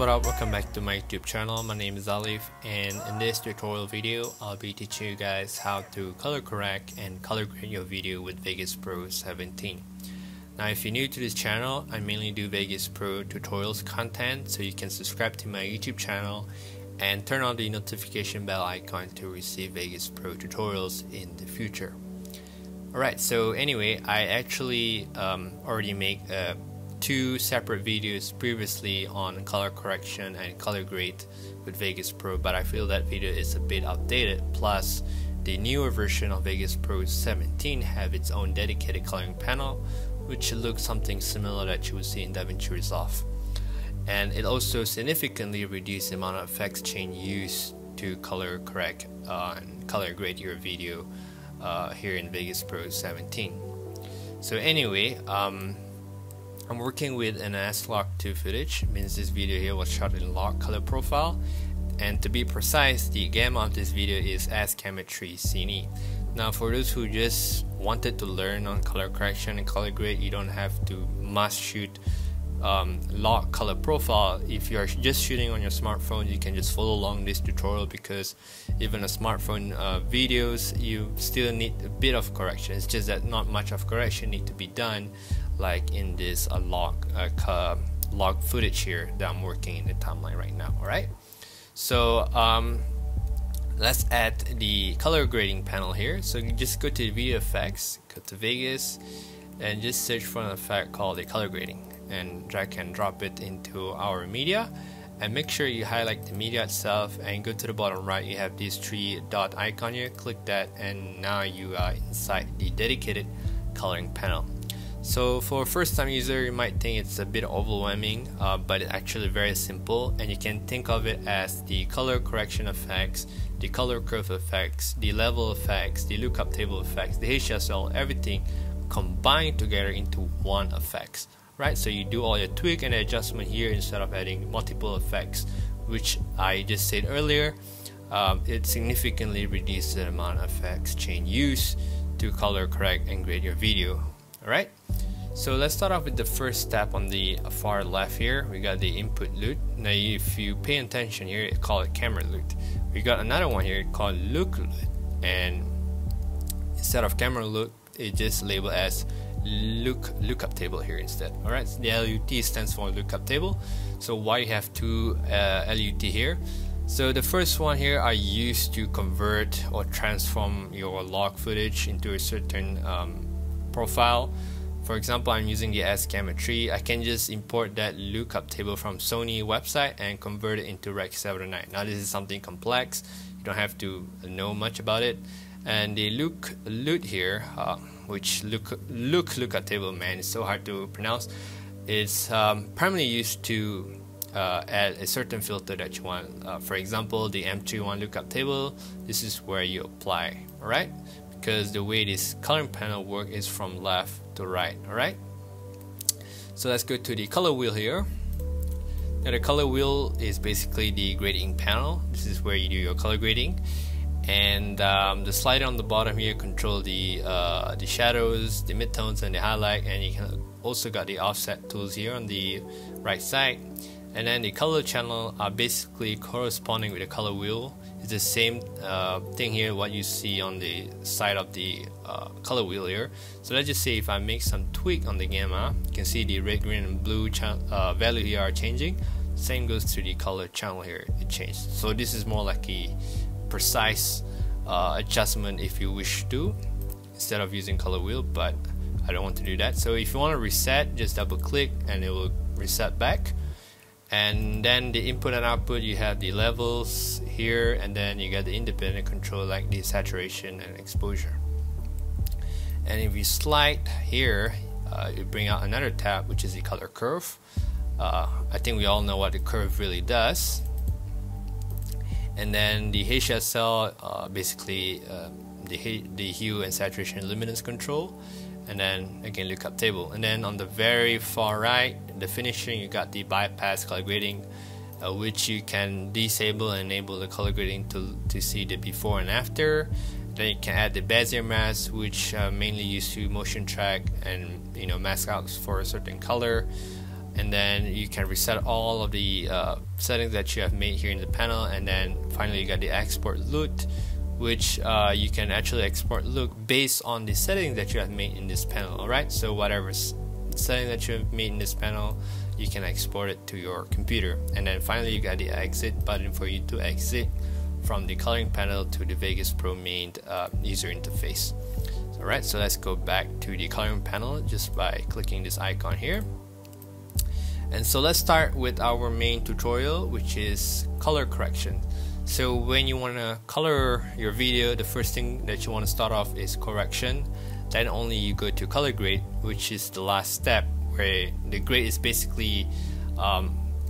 what up, welcome back to my YouTube channel. My name is Alif, and in this tutorial video I'll be teaching you guys how to color correct and color grade your video with Vegas Pro 17. Now if you're new to this channel, I mainly do Vegas Pro tutorials content, so you can subscribe to my YouTube channel and turn on the notification bell icon to receive Vegas Pro tutorials in the future. Alright, so anyway, I actually already made two separate videos previously on color correction and color grade with Vegas Pro, but I feel that video is a bit outdated. Plus, the newer version of Vegas Pro 17 have its own dedicated coloring panel, which looks something similar that you will see in DaVinci Resolve. And it also significantly reduced the amount of effects chain used to color correct and color grade your video here in Vegas Pro 17. So anyway, I'm working with an S-Log2 footage, means this video here was shot in log color profile, and to be precise, the gamma of this video is S-Cametry Cine. Now for those who just wanted to learn on color correction and color grade, you don't have to must shoot log color profile. If you're just shooting on your smartphone, you can just follow along this tutorial, because even a smartphone videos, you still need a bit of correction. It's just that not much of correction need to be done like in this log footage here that I'm working in the timeline right now. Alright, so let's add the color grading panel here. So you just go to video effects, go to Vegas, and just search for an effect called the color grading, and drag and drop it into our media, and make sure you highlight the media itself, and go to the bottom right, you have these three dot icon here, click that, and now you are inside the dedicated coloring panel. So for a first-time user, you might think it's a bit overwhelming, but it's actually very simple, and you can think of it as the color correction effects, the color curve effects, the level effects, the lookup table effects, the HSL, everything combined together into one effects. Right? So you do all your tweak and adjustment here instead of adding multiple effects, which I just said earlier. It significantly reduces the amount of effects chain use to color correct and grade your video. Alright, so let's start off with the first step on the far left here. We got the input loop. Now if you pay attention here, it called it camera loop. We got another one here called look loop, and instead of camera loop, it just labeled as lookup table here instead. Alright, so the LUT stands for lookup table. So why you have two LUT here? So the first one here are used to convert or transform your log footage into a certain profile. For example, I'm using the S-Gamut3. I can just import that lookup table from Sony website and convert it into Rec.709. Now this is something complex, you don't have to know much about it. And the loot here, which lookup table, man, it's so hard to pronounce. It's primarily used to add a certain filter that you want. For example, the M 31 lookup table, this is where you apply. Alright, because the way this coloring panel work is from left to right. Alright, so let's go to the color wheel here. Now the color wheel is basically the grading panel. This is where you do your color grading, and the slider on the bottom here control the shadows, the midtones, and the highlight, and you can also got the offset tools here on the right side. And then the color channel are basically corresponding with the color wheel. It's the same thing here, what you see on the side of the color wheel here. So let's just say if I make some tweak on the gamma, you can see the red, green, and blue value here are changing. Same goes to the color channel here, it changed. So this is more like a precise adjustment if you wish to, instead of using color wheel, but I don't want to do that. So if you want to reset, just double click and it will reset back. And then the input and output, you have the levels here, and then you got the independent control like the saturation and exposure. And if you slide here, you bring out another tab, which is the color curve. I think we all know what the curve really does. And then the HSL, basically the hue and saturation and luminance control. And then again, lookup table. And then on the very far right, the finishing, you got the bypass color grading, which you can disable and enable the color grading to see the before and after. Then you can add the Bezier mask, which mainly used to motion track and, you know, mask out for a certain color. and then you can reset all of the settings that you have made here in the panel. And then finally you got the export loot, which you can actually export look based on the settings that you have made in this panel. Alright, so whatever setting that you have made in this panel, you can export it to your computer. And then finally you got the exit button for you to exit from the coloring panel to the Vegas Pro main user interface. Alright, so let's go back to the coloring panel just by clicking this icon here. And so let's start with our main tutorial, which is color correction. So when you want to color your video, the first thing that you want to start off is correction. Then only you go to color grade, which is the last step, where the grade is basically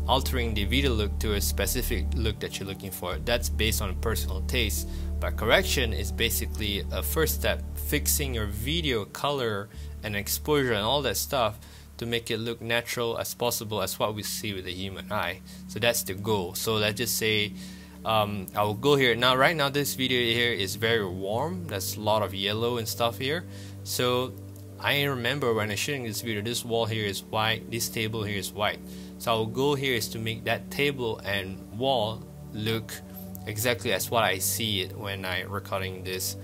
altering the video look to a specific look that you're looking for. That's based on personal taste. But correction is basically a first step, fixing your video color and exposure and all that stuff to make it look natural as possible as what we see with the human eye. So that's the goal. So let's just say I will go here. Now right now this video here is very warm, that's a lot of yellow and stuff here. So I remember when I was shooting this video, this wall here is white, this table here is white. So our goal here is to make that table and wall look exactly as what I see it when I recording this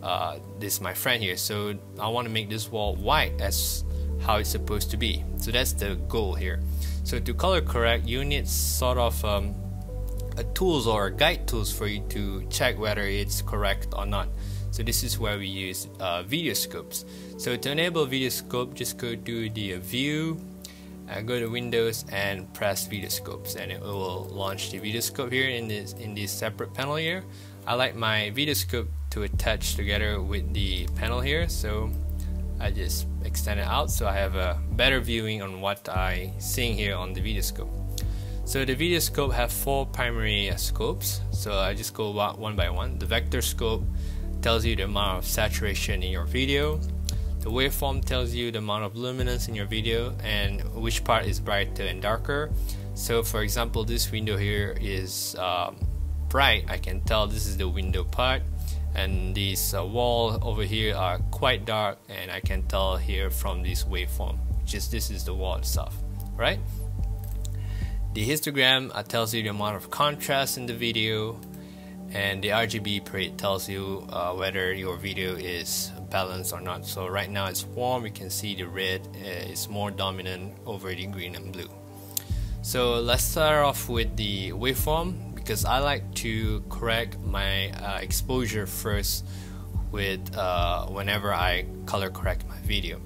my friend here. So I want to make this wall white as how it's supposed to be. So that's the goal here. So to color correct, you need sort of tools or guide tools for you to check whether it's correct or not. So this is where we use video scopes. So to enable video scope, just go to the view, go to Windows and press video scopes, and it will launch the video scope here in this separate panel here. I like my video scope to attach together with the panel here, so I just extend it out so I have a better viewing on what I seeing here on the video scope. So the video scope have four primary scopes, so I just go one by one. The vector scope tells you the amount of saturation in your video. The waveform tells you the amount of luminance in your video and which part is brighter and darker. So for example, this window here is bright, I can tell this is the window part, and these wall over here are quite dark, and I can tell here from this waveform, just this is the wall itself, right? The histogram tells you the amount of contrast in the video, and the RGB parade tells you whether your video is balanced or not. So right now it's warm, you can see the red is more dominant over the green and blue. So let's start off with the waveform, because I like to correct my exposure first with whenever I color correct my video.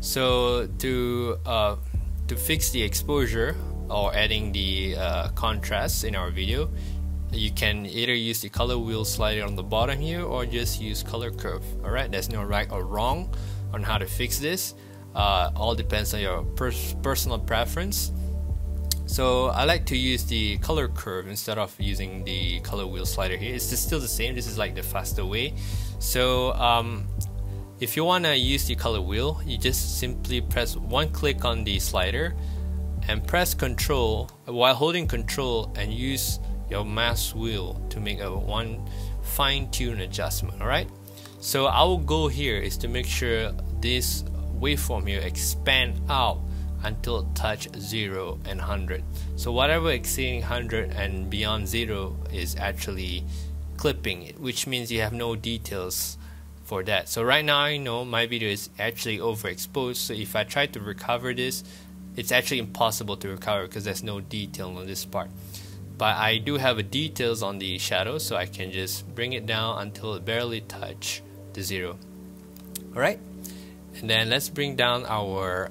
So to fix the exposure or adding the contrast in our video, you can either use the color wheel slider on the bottom here or just use color curve. Alright, there's no right or wrong on how to fix this, all depends on your personal preference. So I like to use the color curve instead of using the color wheel slider here. It's still the same, this is like the faster way. So if you want to use the color wheel, you just simply press one click on the slider and press control while holding control, and use your mouse wheel to make a one fine-tune adjustment. Alright, so our goal here is to make sure this waveform here expand out until touch 0 and 100. So whatever exceeding 100 and beyond 0 is actually clipping it, which means you have no details for that. So right now I know my video is actually overexposed, so if I try to recover this, it's actually impossible to recover because there's no detail on this part. But I do have a details on the shadow, so I can just bring it down until it barely touch the 0. Alright, and then let's bring down our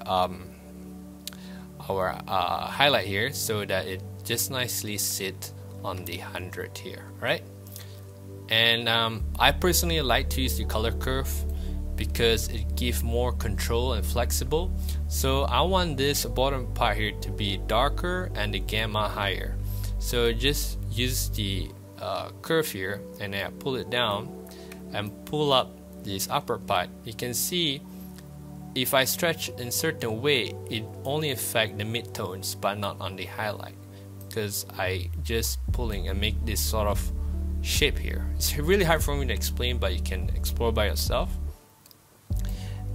highlight here so that it just nicely sit on the 100 here, right? And I personally like to use the color curve because it gives more control and flexible. So I want this bottom part here to be darker and the gamma higher. So just use the curve here and then I pull it down and pull up this upper part. You can see if I stretch in certain way, it only affects the midtones but not on the highlight, because I just pulling and make this sort of shape here. It's really hard for me to explain, but you can explore by yourself.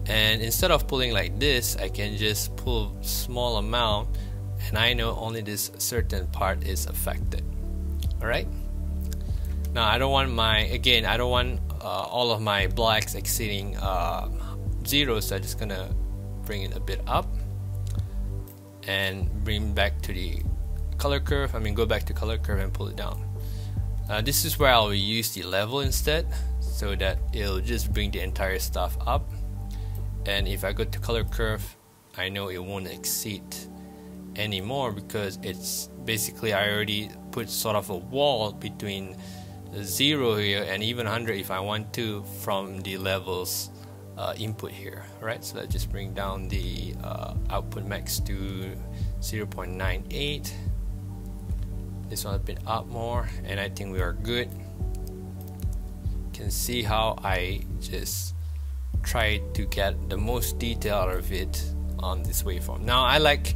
And instead of pulling like this, I can just pull small amount and I know only this certain part is affected. Alright, now I don't want my, again, I don't want all of my blacks exceeding zero, so I'm just gonna bring it a bit up and bring back to the color curve, I mean go back to color curve and pull it down. This is where I'll use the level instead, so that it'll just bring the entire stuff up, and if I go to color curve I know it won't exceed anymore, because it's basically I already put sort of a wall between 0 here and even 100 if I want to from the levels input here. Alright, so let's just bring down the output max to 0.98, this one a bit up more, and I think we are good. You can see how I just try to get the most detail out of it on this waveform. Now I like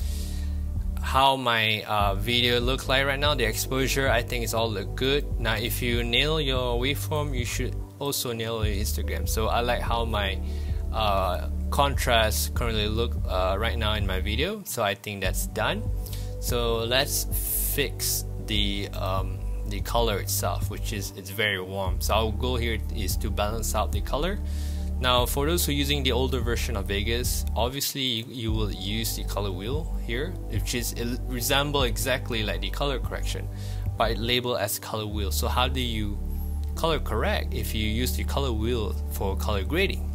how my video looks like right now, the exposure, I think it's all look good. Now if you nail your waveform, you should also nail your Instagram. So I like how my contrast currently look right now in my video, so I think that's done. So let's fix the color itself, which is, it's very warm, so our goal here is to balance out the color. Now for those who are using the older version of Vegas, obviously you will use the color wheel here, which is, it resemble exactly like the color correction, but it labeled as color wheel. So how do you color correct if you use the color wheel for color grading?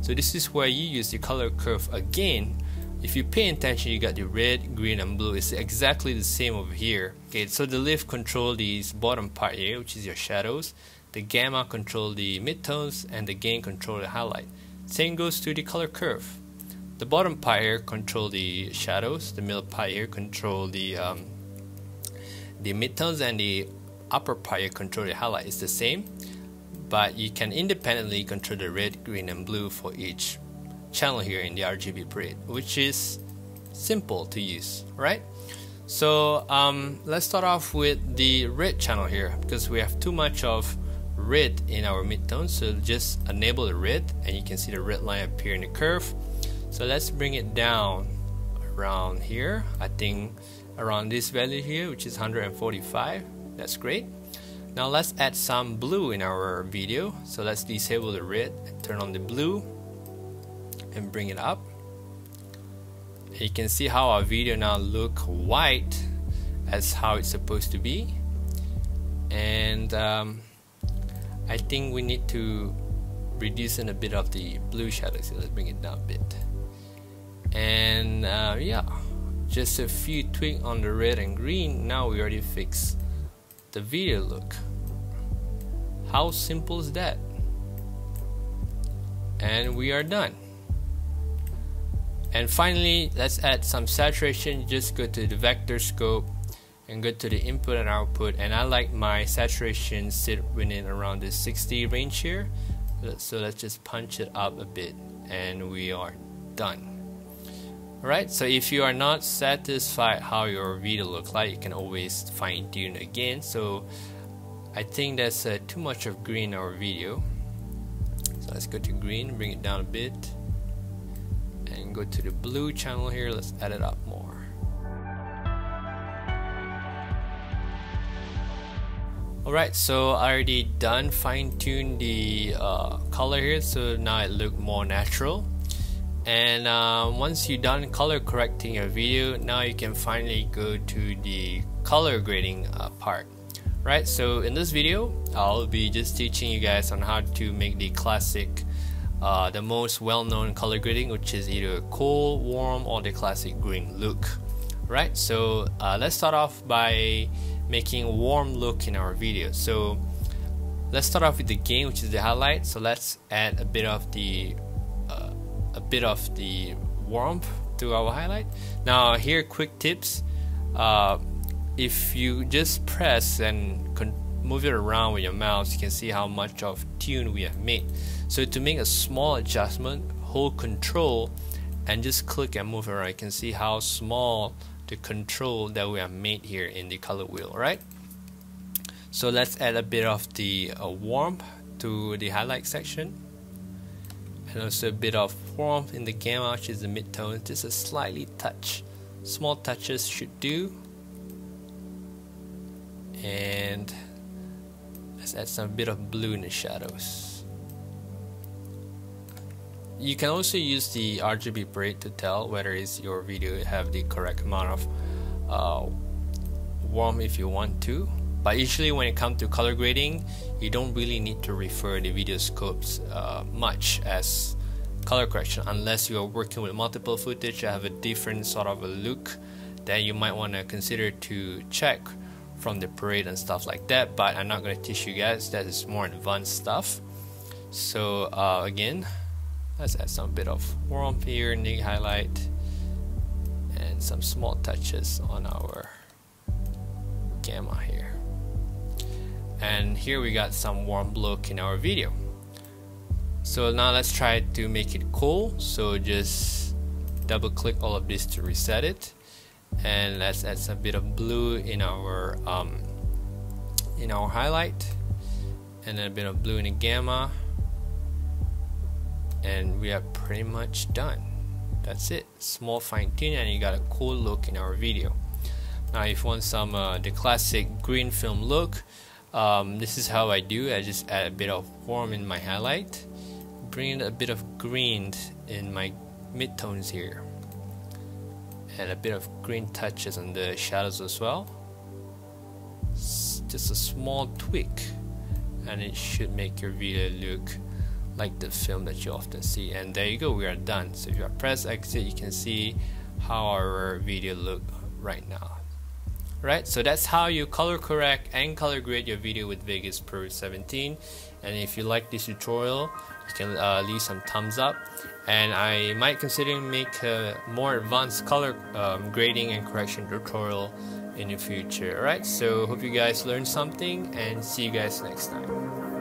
So this is where you use the color curve again. If you pay attention, you got the red, green and blue, it's exactly the same over here. Okay, so the leaf control these bottom part here, which is your shadows. The gamma control the midtones, and the gain control the highlight. Same goes to the color curve. The bottom part here control the shadows, the middle part here control the midtones, and the upper part here control the highlight. It's the same, but you can independently control the red, green and blue for each channel here in the RGB parade, which is simple to use, right? So let's start off with the red channel here, because we have too much of red in our midtone, so just enable the red and you can see the red line appear in the curve. So let's bring it down around here, I think around this value here, which is 145. That's great. Now let's add some blue in our video, so let's disable the red and turn on the blue and bring it up. And you can see how our video now look white as how it's supposed to be, and I think we need to reduce in a bit of the blue shadows, so let's bring it down a bit. And yeah, just a few tweaks on the red and green, now we already fixed the video look. How simple is that? And we are done. And finally, let's add some saturation. Just go to the vector scope and go to the input and output, and I like my saturation sit within around the 60 range here, so let's just punch it up a bit and we are done. Alright, so if you are not satisfied how your video looks like, you can always fine-tune again. So I think that's too much of green in our video, so let's go to green, bring it down a bit, and go to the blue channel here, let's add it up more. Alright, so I already done fine-tuned the color here, so now it look more natural. And once you're done color correcting your video, now you can finally go to the color grading part. Right, so in this video I'll be just teaching you guys on how to make the classic, the most well-known color grading, which is either cool, warm or the classic green look. Right, so let's start off by making a warm look in our video. So let's start off with the gain, which is the highlight. So let's add a bit of the warmth to our highlight. Now here, quick tips: if you just press and move it around with your mouse, you can see how much of tune we have made. So to make a small adjustment, hold control and just click and move around. You can see how small the control that we have made here in the color wheel. Right, so let's add a bit of the warmth to the highlight section, and also a bit of warmth in the gamma, which is the midtone, just a slightly touch. small touches should do. And let's add some bit of blue in the shadows. You can also use the RGB braid to tell whether it's your video have the correct amount of warmth if you want to. But usually when it comes to color grading, you don't really need to refer the video scopes much as color correction, unless you are working with multiple footage that have a different sort of a look. Then you might want to consider to check from the parade and stuff like that, but I'm not going to teach you guys, that is more advanced stuff. So again, let's add some bit of warmth here in the highlight and some small touches on our gamma here, and here we got some warm look in our video. So now let's try to make it cool. So just double click all of this to reset it, and let's add some bit of blue in our highlight, and then a bit of blue in the gamma, and we are pretty much done. That's it, small fine tune, and you got a cool look in our video. Now if you want some the classic green film look, this is how I do. I just add a bit of warmth in my highlight, bring in a bit of green in my midtones here, and a bit of green touches on the shadows as well. It's just a small tweak, and it should make your video look like the film that you often see. And there you go, we are done. So if you press exit, you can see how our video look right now. Right, so that's how you color correct and color grade your video with Vegas Pro 17. And if you like this tutorial, you can leave some thumbs up, and I might consider make a more advanced color grading and correction tutorial in the future. Alright, so hope you guys learned something, and see you guys next time.